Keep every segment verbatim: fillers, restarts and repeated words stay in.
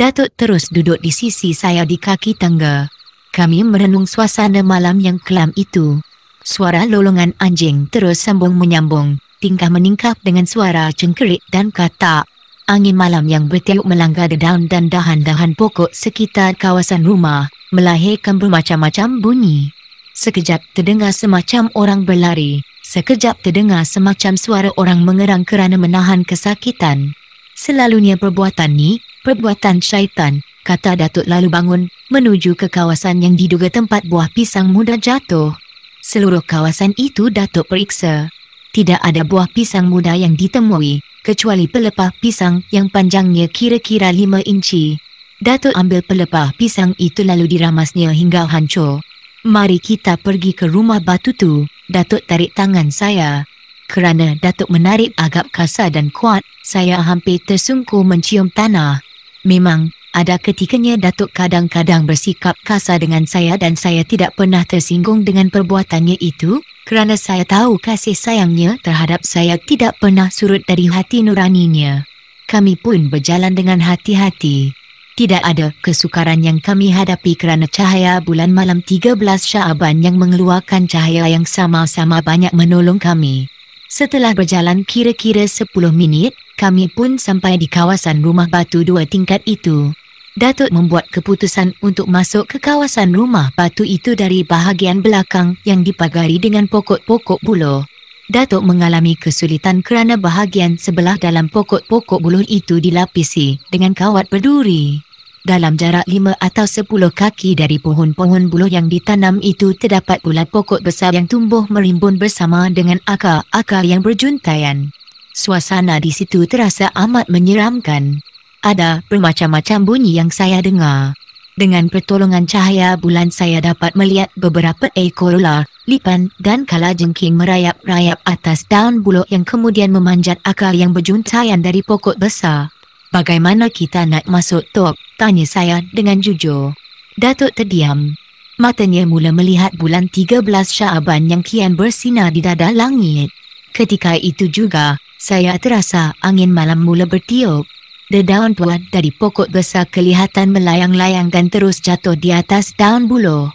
Datuk terus duduk di sisi saya di kaki tangga. Kami merenung suasana malam yang kelam itu. Suara lolongan anjing terus sambung menyambung, tingkah meningkap dengan suara cengkerik dan katak. Angin malam yang bertiup melanggar daun dan dahan-dahan pokok sekitar kawasan rumah, melahirkan bermacam-macam bunyi. Sekejap terdengar semacam orang berlari, sekejap terdengar semacam suara orang mengerang kerana menahan kesakitan. Selalunya perbuatan ni, perbuatan syaitan, kata Datuk lalu bangun, menuju ke kawasan yang diduga tempat buah pisang muda jatuh. Seluruh kawasan itu Datuk periksa. Tidak ada buah pisang muda yang ditemui, kecuali pelepah pisang yang panjangnya kira-kira lima inci. Datuk ambil pelepah pisang itu lalu diramasnya hingga hancur. Mari kita pergi ke rumah batu tu, Datuk tarik tangan saya. Kerana Datuk menarik agak kasar dan kuat, saya hampir tersungkur mencium tanah. Memang, ada ketikanya Datuk kadang-kadang bersikap kasar dengan saya dan saya tidak pernah tersinggung dengan perbuatannya itu, kerana saya tahu kasih sayangnya terhadap saya tidak pernah surut dari hati nuraninya. Kami pun berjalan dengan hati-hati. Tidak ada kesukaran yang kami hadapi kerana cahaya bulan malam tiga belas Syaban yang mengeluarkan cahaya yang sama-sama banyak menolong kami. Setelah berjalan kira-kira sepuluh minit, kami pun sampai di kawasan rumah batu dua tingkat itu. Datuk membuat keputusan untuk masuk ke kawasan rumah batu itu dari bahagian belakang yang dipagari dengan pokok-pokok buluh. Datuk mengalami kesulitan kerana bahagian sebelah dalam pokok-pokok buluh itu dilapisi dengan kawat berduri. Dalam jarak lima atau sepuluh kaki dari pohon-pohon buluh yang ditanam itu terdapat pula pokok besar yang tumbuh merimbun bersama dengan akar-akar yang berjuntaian. Suasana di situ terasa amat menyeramkan. Ada bermacam-macam bunyi yang saya dengar. Dengan pertolongan cahaya bulan saya dapat melihat beberapa ekor ular, lipan dan kalajengking merayap-rayap atas daun buluh yang kemudian memanjat akar yang berjuntaian dari pokok besar. Bagaimana kita nak masuk top? Tanya saya dengan jujur. Datuk terdiam. Matanya mula melihat bulan tiga belas Syaban yang kian bersinar di dada langit. Ketika itu juga, saya terasa angin malam mula bertiup. Daun tua dari pokok besar kelihatan melayang-layang dan terus jatuh di atas daun buluh.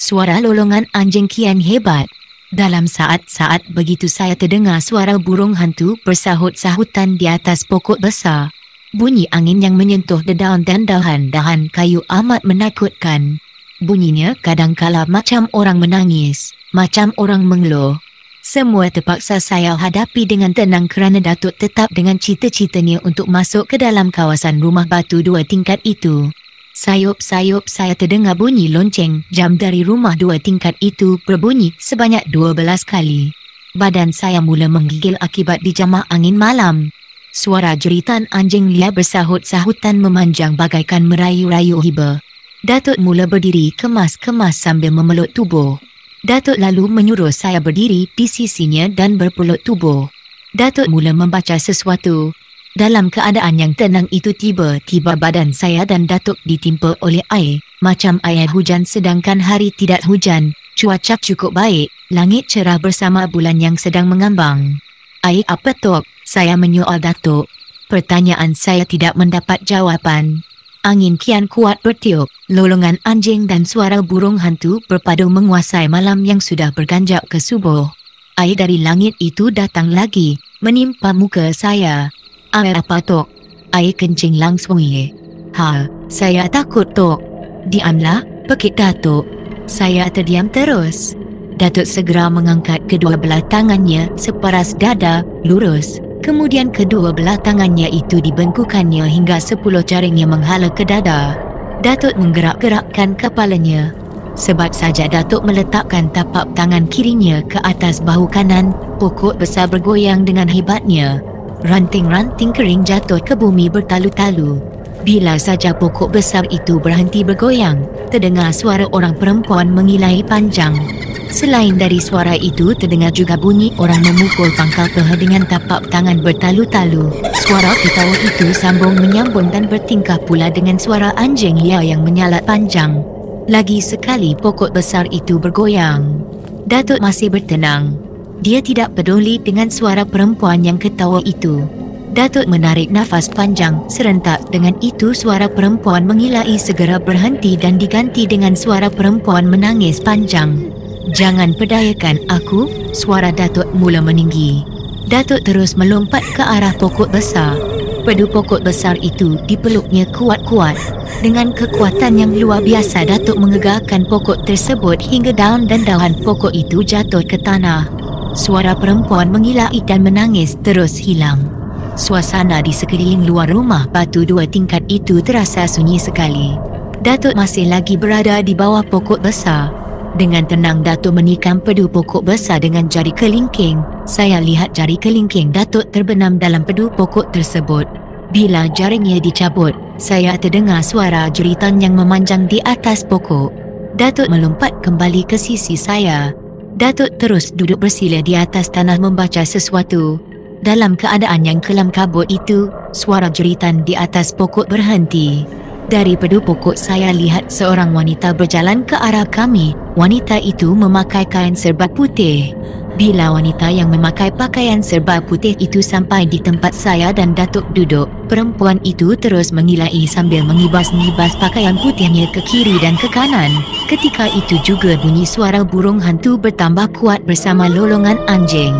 Suara lolongan anjing kian hebat. Dalam saat-saat begitu saya terdengar suara burung hantu bersahut-sahutan di atas pokok besar. Bunyi angin yang menyentuh dedaun dan dahan-dahan kayu amat menakutkan. Bunyinya kadangkala macam orang menangis, macam orang mengeluh. Semua terpaksa saya hadapi dengan tenang kerana Datuk tetap dengan cita-citanya untuk masuk ke dalam kawasan rumah batu dua tingkat itu. Sayup-sayup saya terdengar bunyi lonceng jam dari rumah dua tingkat itu berbunyi sebanyak dua belas kali. Badan saya mula menggigil akibat dijamah angin malam. Suara jeritan anjing liar bersahut-sahutan memanjang bagaikan merayu-rayu hiba. Datuk mula berdiri kemas-kemas sambil memeluk tubuh. Datuk lalu menyuruh saya berdiri di sisinya dan berpeluk tubuh. Datuk mula membaca sesuatu. Dalam keadaan yang tenang itu tiba-tiba badan saya dan Datuk ditimpa oleh air, macam air hujan sedangkan hari tidak hujan, cuaca cukup baik, langit cerah bersama bulan yang sedang mengambang. Air apa Tok? Saya menyoal Datuk. Pertanyaan saya tidak mendapat jawapan. Angin kian kuat bertiup, lolongan anjing dan suara burung hantu berpadu menguasai malam yang sudah berganjak ke subuh. Air dari langit itu datang lagi, menimpa muka saya. Air apa Tok? Air kencing langsuir. Ha, saya takut Tok. Diamlah, pekik Datuk. Saya terdiam terus. Datuk segera mengangkat kedua belah tangannya separas dada, lurus. Kemudian kedua belah tangannya itu dibengkukannya hingga sepuluh jaringnya menghala ke dada. Datuk menggerak-gerakkan kepalanya. Sebab saja Datuk meletakkan tapak tangan kirinya ke atas bahu kanan, pokok besar bergoyang dengan hebatnya. Ranting-ranting kering jatuh ke bumi bertalu-talu. Bila saja pokok besar itu berhenti bergoyang, terdengar suara orang perempuan mengilai panjang. Selain dari suara itu terdengar juga bunyi orang memukul pangkal peha dengan tapak tangan bertalu-talu. Suara ketawa itu sambung menyambung dan bertingkah pula dengan suara anjing liar yang menyalat panjang. Lagi sekali pokok besar itu bergoyang. Datuk masih bertenang. Dia tidak peduli dengan suara perempuan yang ketawa itu. Datuk menarik nafas panjang. Serentak dengan itu suara perempuan mengilai segera berhenti dan diganti dengan suara perempuan menangis panjang. Jangan pedayakan aku, suara Datuk mula meninggi. Datuk terus melompat ke arah pokok besar. Pedu pokok besar itu dipeluknya kuat-kuat. Dengan kekuatan yang luar biasa, Datuk menggegarkan pokok tersebut hingga daun dan dahan pokok itu jatuh ke tanah. Suara perempuan mengilai dan menangis terus hilang. Suasana di sekeliling luar rumah batu dua tingkat itu terasa sunyi sekali. Datuk masih lagi berada di bawah pokok besar. Dengan tenang Datuk menikam pedu pokok besar dengan jari kelingking. Saya lihat jari kelingking Datuk terbenam dalam pedu pokok tersebut. Bila jaringnya dicabut, saya terdengar suara jeritan yang memanjang di atas pokok. Datuk melompat kembali ke sisi saya. Datuk terus duduk bersila di atas tanah membaca sesuatu. Dalam keadaan yang kelam kabut itu, suara jeritan di atas pokok berhenti. Dari pedu pokok saya lihat seorang wanita berjalan ke arah kami. Wanita itu memakai kain serba putih. Bila wanita yang memakai pakaian serba putih itu sampai di tempat saya dan Datuk duduk, perempuan itu terus mengilai sambil mengibas-ngibas pakaian putihnya ke kiri dan ke kanan. Ketika itu juga bunyi suara burung hantu bertambah kuat bersama lolongan anjing.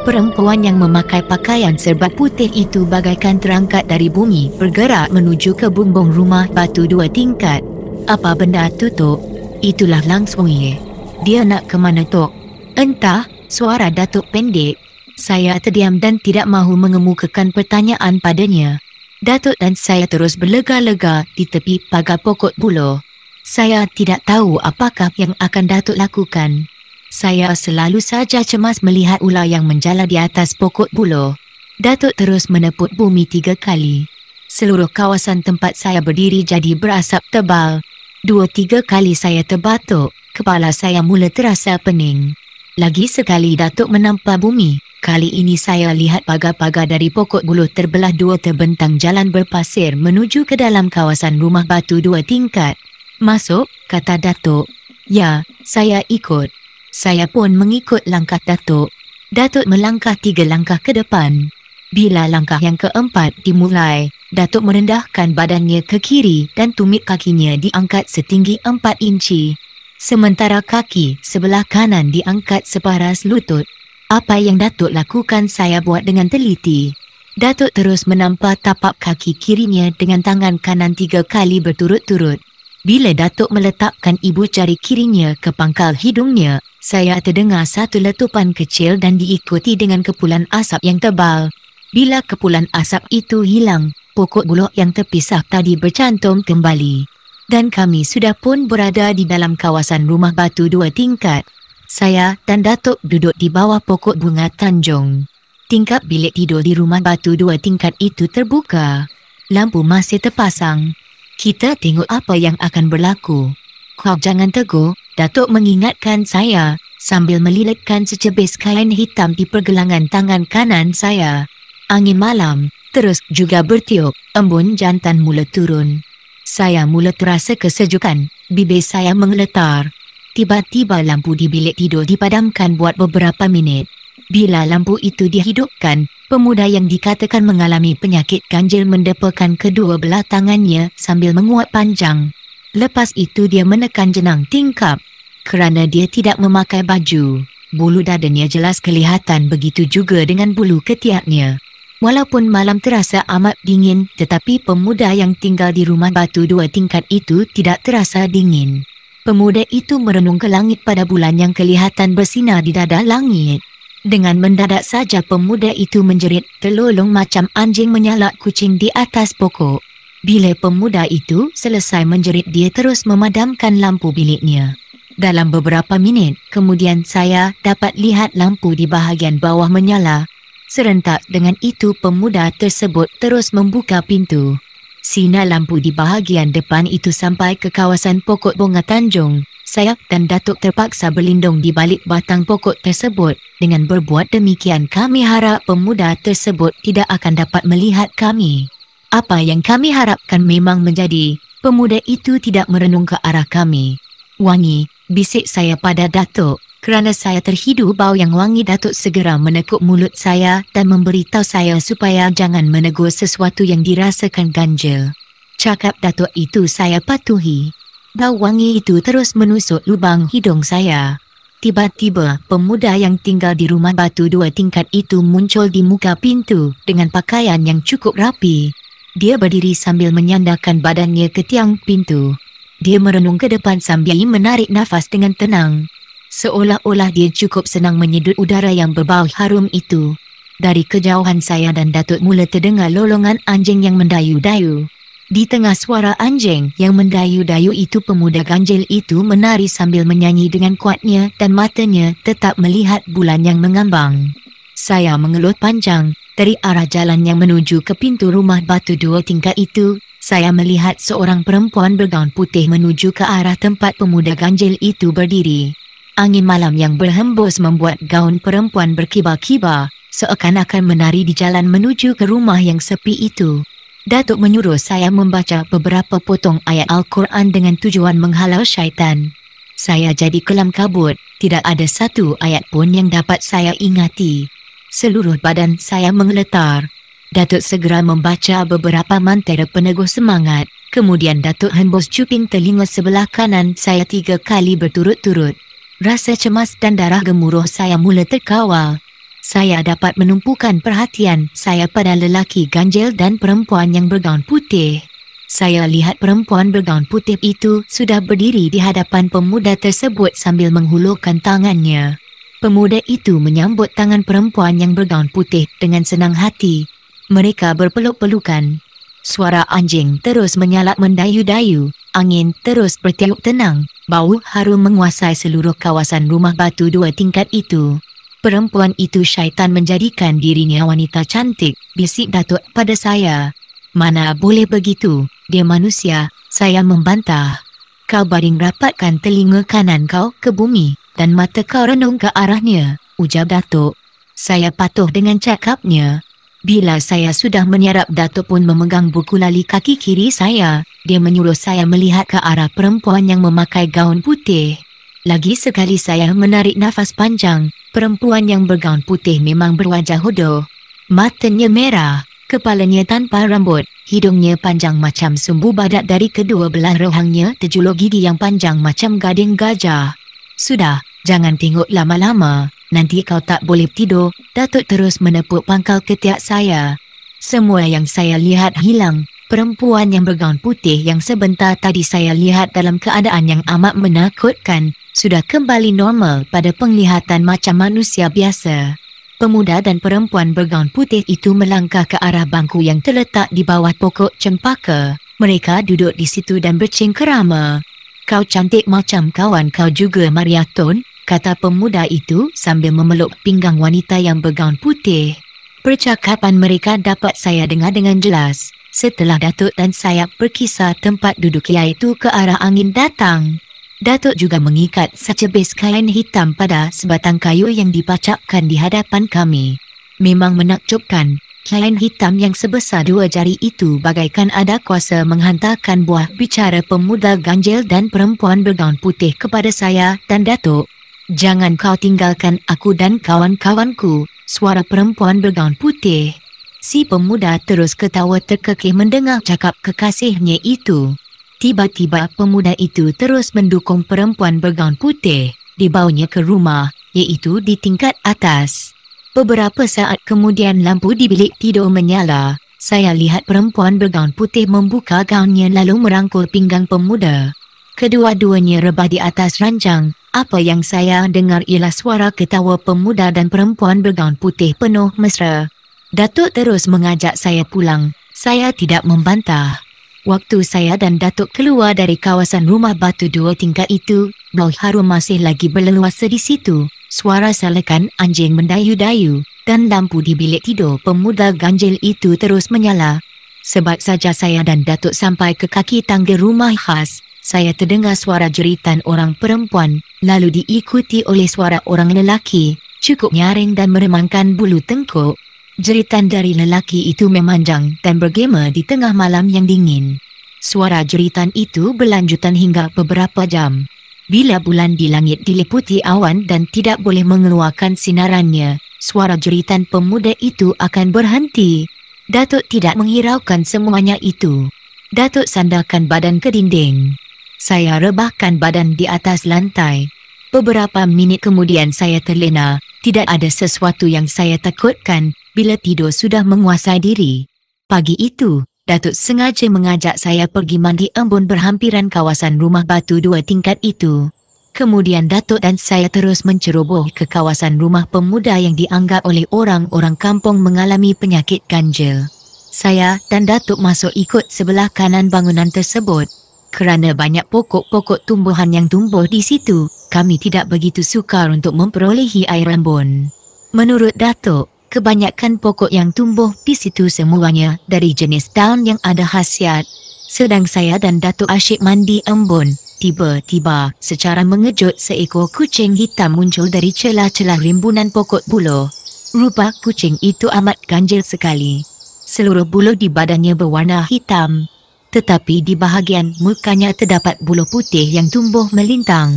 Perempuan yang memakai pakaian serba putih itu bagaikan terangkat dari bumi, bergerak menuju ke bumbung rumah batu dua tingkat. Apa benda tu, Tok? Itulah langsuir. Dia nak ke mana, Tok? Entah, suara Datuk pendek. Saya terdiam dan tidak mahu mengemukakan pertanyaan padanya. Datuk dan saya terus berlega-lega di tepi pagar pokok buluh. Saya tidak tahu apakah yang akan Datuk lakukan. Saya selalu saja cemas melihat ular yang menjala di atas pokok buluh. Datuk terus menepuk bumi tiga kali. Seluruh kawasan tempat saya berdiri jadi berasap tebal. Dua tiga kali saya terbatuk, kepala saya mula terasa pening. Lagi sekali Datuk menampar bumi. Kali ini saya lihat pagar-pagar dari pokok buluh terbelah dua terbentang jalan berpasir menuju ke dalam kawasan rumah batu dua tingkat. Masuk, kata Datuk. Ya, saya ikut. Saya pun mengikut langkah Datuk. Datuk melangkah tiga langkah ke depan. Bila langkah yang keempat dimulai, Datuk merendahkan badannya ke kiri dan tumit kakinya diangkat setinggi empat inci. Sementara kaki sebelah kanan diangkat separas lutut. Apa yang Datuk lakukan saya buat dengan teliti. Datuk terus menampar tapak kaki kirinya dengan tangan kanan tiga kali berturut-turut. Bila Datuk meletakkan ibu jari kirinya ke pangkal hidungnya, saya terdengar satu letupan kecil dan diikuti dengan kepulan asap yang tebal. Bila kepulan asap itu hilang, pokok buluh yang terpisah tadi bercantum kembali. Dan kami sudah pun berada di dalam kawasan rumah batu dua tingkat. Saya dan Datuk duduk di bawah pokok bunga Tanjung. Tingkap bilik tidur di rumah batu dua tingkat itu terbuka. Lampu masih terpasang. Kita tengok apa yang akan berlaku. Kau jangan tegur, Datuk mengingatkan saya, sambil melilitkan secebis kain hitam di pergelangan tangan kanan saya. Angin malam, terus juga bertiup, embun jantan mula turun. Saya mula terasa kesejukan, bibir saya menggeletar. Tiba-tiba lampu di bilik tidur dipadamkan buat beberapa minit. Bila lampu itu dihidupkan, pemuda yang dikatakan mengalami penyakit ganjil mendepakan kedua belah tangannya sambil menguat panjang. Lepas itu dia menekan jenang tingkap. Kerana dia tidak memakai baju, bulu dadanya jelas kelihatan, begitu juga dengan bulu ketiaknya. Walaupun malam terasa amat dingin, tetapi pemuda yang tinggal di rumah batu dua tingkat itu tidak terasa dingin. Pemuda itu merenung ke langit pada bulan yang kelihatan bersinar di dada langit. Dengan mendadak saja pemuda itu menjerit terlolong macam anjing menyalak kucing di atas pokok. Bila pemuda itu selesai menjerit, dia terus memadamkan lampu biliknya. Dalam beberapa minit, kemudian saya dapat lihat lampu di bahagian bawah menyala. Serentak dengan itu pemuda tersebut terus membuka pintu. Sinar lampu di bahagian depan itu sampai ke kawasan pokok bunga Tanjung. Saya dan Datuk terpaksa berlindung di balik batang pokok tersebut. Dengan berbuat demikian kami harap pemuda tersebut tidak akan dapat melihat kami. Apa yang kami harapkan memang menjadi. Pemuda itu tidak merenung ke arah kami. Wangi, bisik saya pada Datuk. Kerana saya terhidu bau yang wangi, Datuk segera menekuk mulut saya dan memberitahu saya supaya jangan menegur sesuatu yang dirasakan ganjil. Cakap Datuk itu saya patuhi. Bau wangi itu terus menusuk lubang hidung saya. Tiba-tiba, pemuda yang tinggal di rumah batu dua tingkat itu muncul di muka pintu dengan pakaian yang cukup rapi. Dia berdiri sambil menyandarkan badannya ke tiang pintu. Dia merenung ke depan sambil menarik nafas dengan tenang. Seolah-olah dia cukup senang menyedut udara yang berbau harum itu. Dari kejauhan saya dan Datuk mula terdengar lolongan anjing yang mendayu-dayu. Di tengah suara anjing yang mendayu-dayu itu, pemuda ganjil itu menari sambil menyanyi dengan kuatnya dan matanya tetap melihat bulan yang mengambang. Saya mengeluh panjang. Dari arah jalan yang menuju ke pintu rumah batu dua tingkat itu, saya melihat seorang perempuan bergaun putih menuju ke arah tempat pemuda ganjil itu berdiri. Angin malam yang berhembus membuat gaun perempuan berkibar-kibar, seakan-akan menari di jalan menuju ke rumah yang sepi itu. Datuk menyuruh saya membaca beberapa potong ayat Al-Quran dengan tujuan menghalau syaitan. Saya jadi kelam kabut, tidak ada satu ayat pun yang dapat saya ingati. Seluruh badan saya menggeletar. Datuk segera membaca beberapa mantera peneguh semangat, kemudian Datuk hembus cuping telinga sebelah kanan saya tiga kali berturut-turut. Rasa cemas dan darah gemuruh saya mula terkawal. Saya dapat menumpukan perhatian saya pada lelaki ganjil dan perempuan yang bergaun putih. Saya lihat perempuan bergaun putih itu sudah berdiri di hadapan pemuda tersebut sambil menghulurkan tangannya. Pemuda itu menyambut tangan perempuan yang bergaun putih dengan senang hati. Mereka berpeluk-pelukan. Suara anjing terus menyalak mendayu-dayu. Angin terus bertiup tenang, bau harum menguasai seluruh kawasan rumah batu dua tingkat itu. Perempuan itu syaitan menjadikan dirinya wanita cantik, bisik Datuk pada saya. Mana boleh begitu, dia manusia, saya membantah. Kau baring rapatkan telinga kanan kau ke bumi, dan mata kau renung ke arahnya, ujar Datuk. Saya patuh dengan cakapnya. Bila saya sudah menyerap, Datuk pun memegang buku lali kaki kiri saya. Dia menyuruh saya melihat ke arah perempuan yang memakai gaun putih. Lagi sekali saya menarik nafas panjang. Perempuan yang bergaun putih memang berwajah hodoh. Matanya merah, kepalanya tanpa rambut, hidungnya panjang macam sumbu badak dari kedua belah rahangnya terjulur gigi yang panjang macam gading gajah. Sudah, jangan tengok lama-lama. Nanti kau tak boleh tidur, Datuk terus menepuk pangkal ketiak saya. Semua yang saya lihat hilang. Perempuan yang bergaun putih yang sebentar tadi saya lihat dalam keadaan yang amat menakutkan, sudah kembali normal pada penglihatan macam manusia biasa. Pemuda dan perempuan bergaun putih itu melangkah ke arah bangku yang terletak di bawah pokok cempaka. Mereka duduk di situ dan bercengkerama. Kau cantik macam kawan kau juga, Maria Tun, kata pemuda itu sambil memeluk pinggang wanita yang bergaun putih. Percakapan mereka dapat saya dengar dengan jelas. Setelah Datuk dan saya berkisar tempat duduk iaitu ke arah angin datang. Datuk juga mengikat secebis kain hitam pada sebatang kayu yang dipacakkan di hadapan kami. Memang menakjubkan, kain hitam yang sebesar dua jari itu bagaikan ada kuasa menghantarkan buah bicara pemuda ganjil dan perempuan bergaun putih kepada saya dan Datuk. Jangan kau tinggalkan aku dan kawan-kawanku, suara perempuan bergaun putih. Si pemuda terus ketawa terkekeh mendengar cakap kekasihnya itu. Tiba-tiba pemuda itu terus mendukung perempuan bergaun putih. Dibawanya ke rumah, iaitu di tingkat atas. Beberapa saat kemudian lampu di bilik tidur menyala. Saya lihat perempuan bergaun putih membuka gaunnya lalu merangkul pinggang pemuda. Kedua-duanya rebah di atas ranjang. Apa yang saya dengar ialah suara ketawa pemuda dan perempuan bergaun putih penuh mesra. Datuk terus mengajak saya pulang. Saya tidak membantah. Waktu saya dan Datuk keluar dari kawasan rumah batu dua tingkat itu, bau harum masih lagi berleluasa di situ. Suara selekan anjing mendayu-dayu, dan lampu di bilik tidur pemuda ganjil itu terus menyala. Sebab saja saya dan Datuk sampai ke kaki tangga rumah khas, saya terdengar suara jeritan orang perempuan, lalu diikuti oleh suara orang lelaki, cukup nyaring dan meremangkan bulu tengkuk. Jeritan dari lelaki itu memanjang dan bergema di tengah malam yang dingin. Suara jeritan itu berlanjutan hingga beberapa jam. Bila bulan di langit diliputi awan dan tidak boleh mengeluarkan sinarannya, suara jeritan pemuda itu akan berhenti. Datuk tidak menghiraukan semuanya itu. Datuk sandarkan badan ke dinding. Saya rebahkan badan di atas lantai. Beberapa minit kemudian saya terlena, tidak ada sesuatu yang saya takutkan bila tidur sudah menguasai diri. Pagi itu, Datuk sengaja mengajak saya pergi mandi embun berhampiran kawasan rumah batu dua tingkat itu. Kemudian Datuk dan saya terus menceroboh ke kawasan rumah pemuda yang dianggap oleh orang-orang kampung mengalami penyakit ganjil. Saya dan Datuk masuk ikut sebelah kanan bangunan tersebut. Kerana banyak pokok-pokok tumbuhan yang tumbuh di situ, kami tidak begitu sukar untuk memperolehi air embun. Menurut Datuk, kebanyakan pokok yang tumbuh di situ semuanya dari jenis daun yang ada khasiat. Sedang saya dan Datuk asyik mandi embun, tiba-tiba secara mengejut seekor kucing hitam muncul dari celah-celah rimbunan pokok buluh. Rupa kucing itu amat ganjil sekali. Seluruh buluh di badannya berwarna hitam, tetapi di bahagian mukanya terdapat buluh putih yang tumbuh melintang.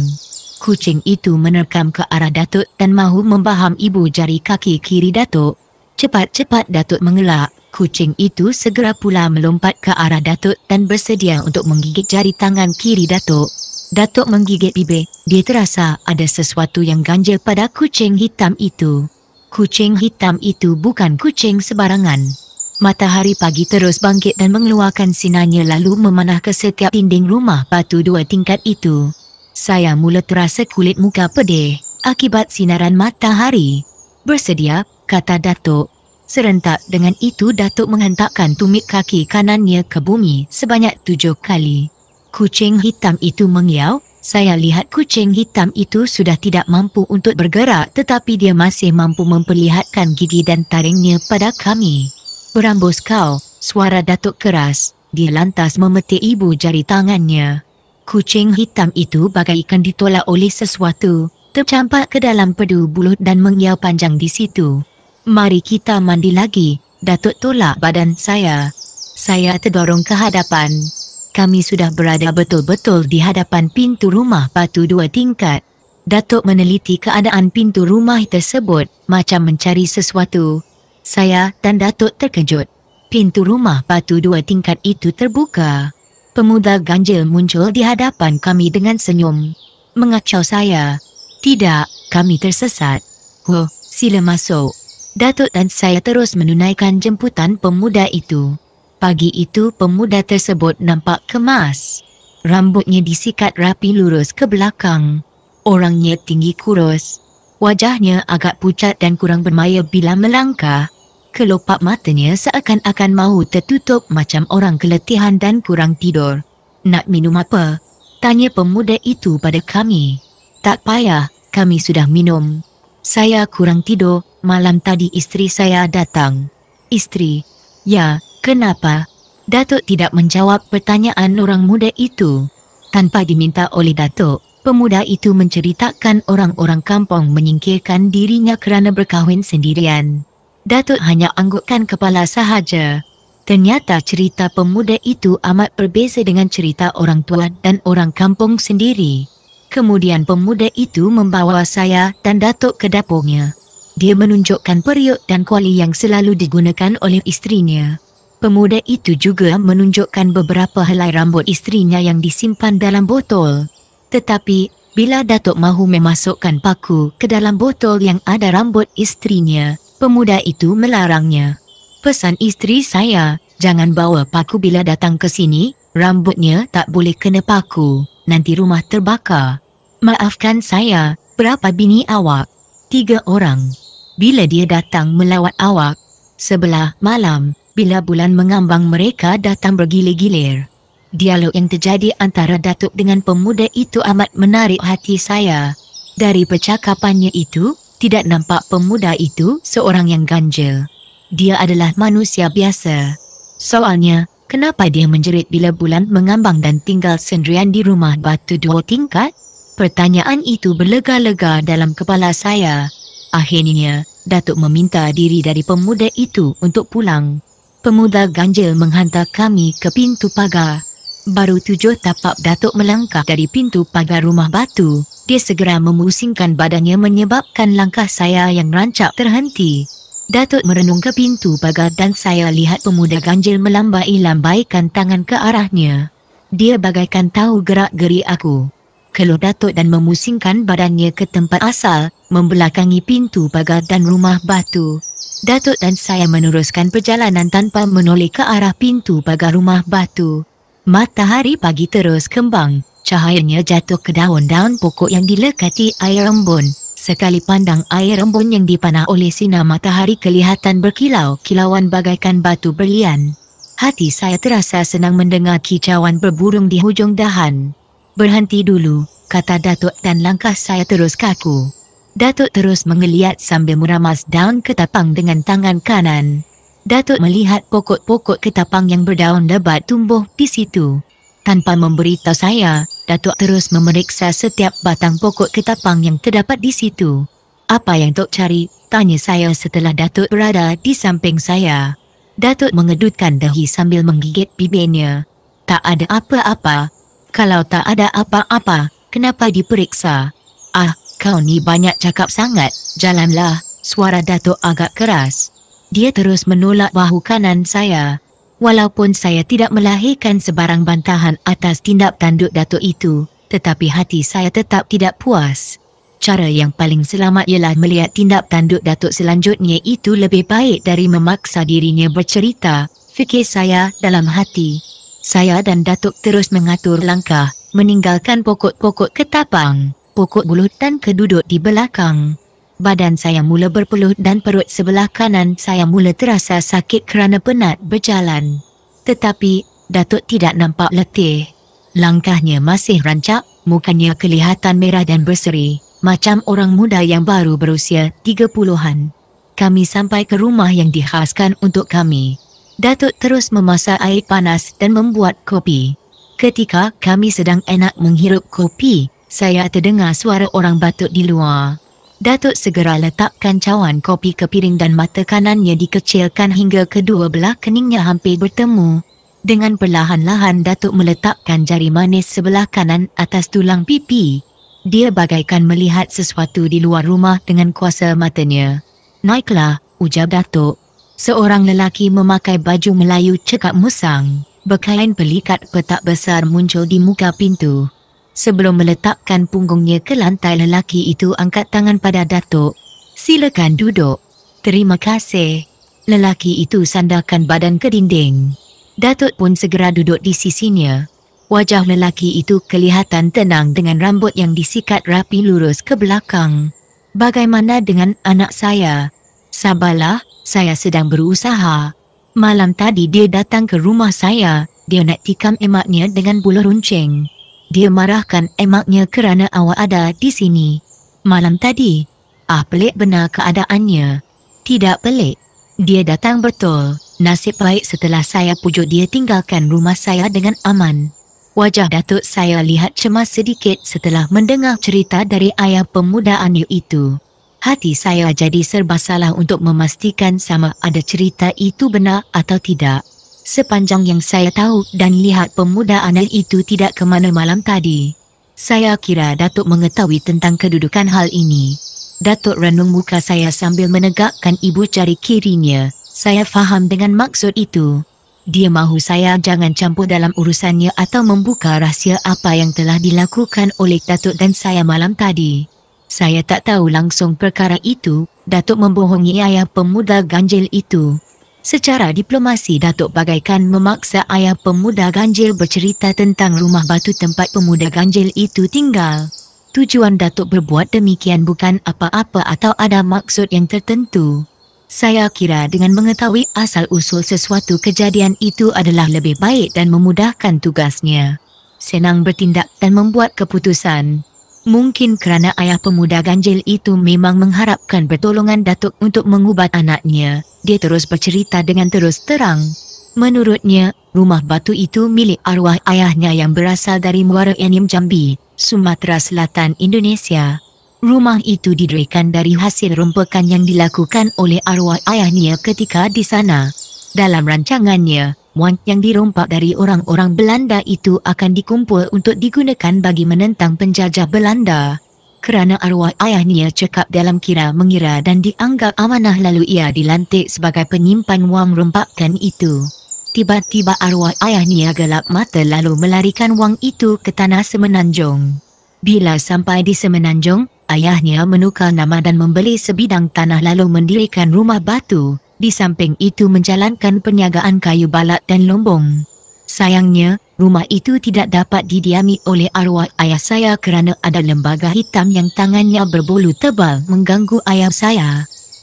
Kucing itu menerkam ke arah Datuk dan mahu membaham ibu jari kaki kiri Datuk. Cepat-cepat Datuk mengelak, kucing itu segera pula melompat ke arah Datuk dan bersedia untuk menggigit jari tangan kiri Datuk. Datuk menggigit bibir, dia terasa ada sesuatu yang ganjil pada kucing hitam itu. Kucing hitam itu bukan kucing sembarangan. Matahari pagi terus bangkit dan mengeluarkan sinarnya lalu memanah ke setiap dinding rumah batu dua tingkat itu. Saya mula terasa kulit muka pedih akibat sinaran matahari. "Bersedia," kata Datuk. Serentak dengan itu Datuk menghentakkan tumit kaki kanannya ke bumi sebanyak tujuh kali. Kucing hitam itu mengiau. Saya lihat kucing hitam itu sudah tidak mampu untuk bergerak tetapi dia masih mampu memperlihatkan gigi dan taringnya pada kami. "Berambus kau," suara Datuk keras. Dia lantas memetik ibu jari tangannya. Kucing hitam itu bagaikan ditolak oleh sesuatu, tercampak ke dalam pedu buluh dan mengiau panjang di situ. "Mari kita mandi lagi," Datuk tolak badan saya. Saya terdorong ke hadapan. Kami sudah berada betul-betul di hadapan pintu rumah batu dua tingkat. Datuk meneliti keadaan pintu rumah tersebut, macam mencari sesuatu. Saya dan Datuk terkejut. Pintu rumah batu dua tingkat itu terbuka. Pemuda ganjil muncul di hadapan kami dengan senyum. "Mengacau saya." "Tidak," kami tersesat. "Huh, sila masuk." Datuk dan saya terus menunaikan jemputan pemuda itu. Pagi itu pemuda tersebut nampak kemas. Rambutnya disikat rapi lurus ke belakang. Orangnya tinggi kurus. Wajahnya agak pucat dan kurang bermaya bila melangkah. Kelopak matanya seakan-akan mahu tertutup macam orang keletihan dan kurang tidur. "Nak minum apa?" tanya pemuda itu pada kami. "Tak payah, kami sudah minum. Saya kurang tidur, malam tadi isteri saya datang." "Isteri? Ya, kenapa?" Datuk tidak menjawab pertanyaan orang muda itu. Tanpa diminta oleh Datuk, pemuda itu menceritakan orang-orang kampung menyingkirkan dirinya kerana berkahwin sendirian. Datuk hanya anggukkan kepala sahaja. Ternyata cerita pemuda itu amat berbeza dengan cerita orang tua dan orang kampung sendiri. Kemudian pemuda itu membawa saya dan Datuk ke dapurnya. Dia menunjukkan periuk dan kuali yang selalu digunakan oleh isterinya. Pemuda itu juga menunjukkan beberapa helai rambut isterinya yang disimpan dalam botol. Tetapi, bila Datuk mahu memasukkan paku ke dalam botol yang ada rambut isterinya, pemuda itu melarangnya. "Pesan isteri saya, jangan bawa paku bila datang ke sini, rambutnya tak boleh kena paku, nanti rumah terbakar." "Maafkan saya, berapa bini awak?" "Tiga orang." "Bila dia datang melawat awak?" "Sebelah malam, bila bulan mengambang mereka datang bergilir-gilir." Dialog yang terjadi antara Datuk dengan pemuda itu amat menarik hati saya. Dari percakapannya itu, tidak nampak pemuda itu seorang yang ganjil. Dia adalah manusia biasa. Soalnya, kenapa dia menjerit bila bulan mengambang dan tinggal sendirian di rumah batu dua tingkat? Pertanyaan itu berlega-lega dalam kepala saya. Akhirnya, Datuk meminta diri dari pemuda itu untuk pulang. Pemuda ganjil menghantar kami ke pintu pagar. Baru tujuh tapak Datuk melangkah dari pintu pagar rumah batu. Dia segera memusingkan badannya menyebabkan langkah saya yang rancak terhenti. Datuk merenung ke pintu pagar dan saya lihat pemuda ganjil melambai-lambaikan tangan ke arahnya. Dia bagaikan tahu gerak-geri aku. Keluh Datuk dan memusingkan badannya ke tempat asal, membelakangi pintu pagar dan rumah batu. Datuk dan saya meneruskan perjalanan tanpa menoleh ke arah pintu pagar rumah batu. Matahari pagi terus kembang. Cahayanya jatuh ke daun-daun pokok yang dilekati air embun. Sekali pandang air embun yang dipanah oleh sinar matahari kelihatan berkilau-kilauan bagaikan batu berlian. Hati saya terasa senang mendengar kicauan berburung di hujung dahan. "Berhenti dulu," kata Datuk dan langkah saya terus kaku. Datuk terus mengeliat sambil meramas daun ketapang dengan tangan kanan. Datuk melihat pokok-pokok ketapang yang berdaun lebat tumbuh di situ. Tanpa memberitahu saya, Datuk terus memeriksa setiap batang pokok ketapang yang terdapat di situ. "Apa yang Tok cari?" tanya saya setelah Datuk berada di samping saya. Datuk mengedutkan dahi sambil menggigit bibirnya. "Tak ada apa-apa." "Kalau tak ada apa-apa, kenapa diperiksa?" "Ah, kau ni banyak cakap sangat, jalanlah," suara Datuk agak keras. Dia terus menolak bahu kanan saya. Walaupun saya tidak melahirkan sebarang bantahan atas tindak tanduk Datuk itu, tetapi hati saya tetap tidak puas. Cara yang paling selamat ialah melihat tindak tanduk Datuk selanjutnya itu lebih baik dari memaksa dirinya bercerita, fikir saya dalam hati. Saya dan Datuk terus mengatur langkah, meninggalkan pokok-pokok ketapang, pokok bulut dan keduduk di belakang. Badan saya mula berpeluh dan perut sebelah kanan saya mula terasa sakit kerana penat berjalan. Tetapi, Datuk tidak nampak letih. Langkahnya masih rancak, mukanya kelihatan merah dan berseri, macam orang muda yang baru berusia tiga puluhan. Kami sampai ke rumah yang dikhaskan untuk kami. Datuk terus memasak air panas dan membuat kopi. Ketika kami sedang enak menghirup kopi, saya terdengar suara orang batuk di luar. Datuk segera letakkan cawan kopi ke piring dan mata kanannya dikecilkan hingga kedua belah keningnya hampir bertemu. Dengan perlahan-lahan Datuk meletakkan jari manis sebelah kanan atas tulang pipi. Dia bagaikan melihat sesuatu di luar rumah dengan kuasa matanya. "Naiklah," ujar Datuk. Seorang lelaki memakai baju Melayu cekak musang, berkain pelikat petak besar muncul di muka pintu. Sebelum meletakkan punggungnya ke lantai lelaki itu angkat tangan pada Datuk. "Silakan duduk." "Terima kasih." Lelaki itu sandarkan badan ke dinding. Datuk pun segera duduk di sisinya. Wajah lelaki itu kelihatan tenang dengan rambut yang disikat rapi lurus ke belakang. "Bagaimana dengan anak saya?" "Sabarlah, saya sedang berusaha. Malam tadi dia datang ke rumah saya, dia nak tikam emaknya dengan bulu runcing. Dia marahkan emaknya kerana awak ada di sini malam tadi." "Ah, pelik benar keadaannya." "Tidak pelik. Dia datang betul. Nasib baik setelah saya pujuk dia tinggalkan rumah saya dengan aman." Wajah Datuk saya lihat cemas sedikit setelah mendengar cerita dari ayah pemuda Anyu itu. Hati saya jadi serba salah untuk memastikan sama ada cerita itu benar atau tidak. Sepanjang yang saya tahu dan lihat pemuda anil itu tidak ke mana malam tadi. Saya kira Datuk mengetahui tentang kedudukan hal ini. Datuk renung muka saya sambil menegakkan ibu jari kirinya. Saya faham dengan maksud itu. Dia mahu saya jangan campur dalam urusannya atau membuka rahsia apa yang telah dilakukan oleh Datuk dan saya malam tadi. Saya tak tahu langsung perkara itu, Datuk membohongi ayah pemuda ganjil itu. Secara diplomasi Datuk bagaikan memaksa ayah pemuda ganjil bercerita tentang rumah batu tempat pemuda ganjil itu tinggal. Tujuan Datuk berbuat demikian bukan apa-apa atau ada maksud yang tertentu. Saya kira dengan mengetahui asal-usul sesuatu kejadian itu adalah lebih baik dan memudahkan tugasnya. Senang bertindak dan membuat keputusan. Mungkin kerana ayah pemuda ganjil itu memang mengharapkan pertolongan Datuk untuk mengubat anaknya. Dia terus bercerita dengan terus terang. Menurutnya, rumah batu itu milik arwah ayahnya yang berasal dari Muara Enim Jambi, Sumatera Selatan, Indonesia. Rumah itu didirikan dari hasil rompekan yang dilakukan oleh arwah ayahnya ketika di sana. Dalam rancangannya, wang yang dirompak dari orang-orang Belanda itu akan dikumpul untuk digunakan bagi menentang penjajah Belanda. Kerana arwah ayahnya cekap dalam kira mengira dan dianggap amanah, lalu ia dilantik sebagai penyimpan wang rompakan itu. Tiba-tiba arwah ayahnya gelap mata lalu melarikan wang itu ke tanah semenanjung. Bila sampai di semenanjung, ayahnya menukar nama dan membeli sebidang tanah lalu mendirikan rumah batu. Di samping itu menjalankan perniagaan kayu balat dan lombong. Sayangnya, rumah itu tidak dapat didiami oleh arwah ayah saya kerana ada lembaga hitam yang tangannya berbulu tebal mengganggu ayah saya.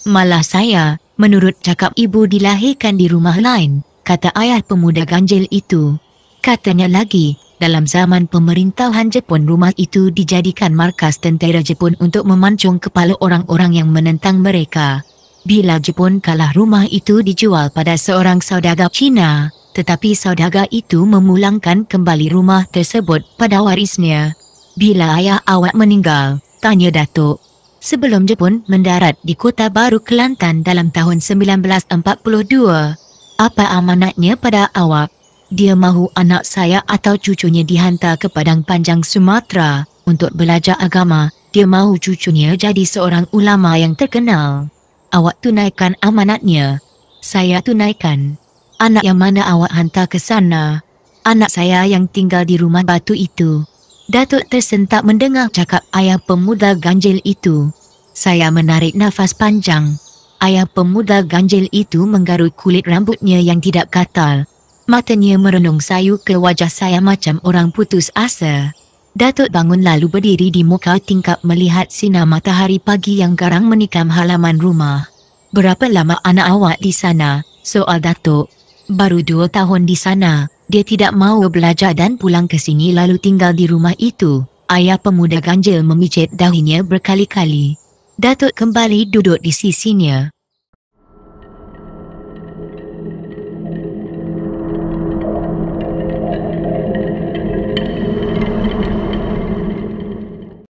Malah saya, menurut cakap ibu, dilahirkan di rumah lain, kata ayah pemuda ganjil itu. Katanya lagi, dalam zaman pemerintahan Jepun rumah itu dijadikan markas tentera Jepun untuk memancung kepala orang-orang yang menentang mereka. Bila Jepun kalah, rumah itu dijual pada seorang saudagar Cina, tetapi saudagar itu memulangkan kembali rumah tersebut pada warisnya. Bila ayah awak meninggal? Tanya Datuk. Sebelum Jepun mendarat di Kota Baru Kelantan dalam tahun seribu sembilan ratus empat puluh dua, apa amanatnya pada awak? Dia mahu anak saya atau cucunya dihantar ke Padang Panjang Sumatera untuk belajar agama. Dia mahu cucunya jadi seorang ulama yang terkenal. Awak tunaikan amanatnya. Saya tunaikan. Anak yang mana awak hantar ke sana? Anak saya yang tinggal di rumah batu itu. Datuk tersentak mendengar cakap ayah pemuda ganjil itu. Saya menarik nafas panjang. Ayah pemuda ganjil itu menggaruk kulit rambutnya yang tidak gatal. Matanya merenung sayu ke wajah saya macam orang putus asa. Datuk bangun lalu berdiri di muka tingkap melihat sinar matahari pagi yang garang menikam halaman rumah. Berapa lama anak awak di sana? Soal Datuk. Baru dua tahun di sana. Dia tidak mahu belajar dan pulang ke sini lalu tinggal di rumah itu. Ayah pemuda ganjil memijit dahinya berkali-kali. Datuk kembali duduk di sisinya.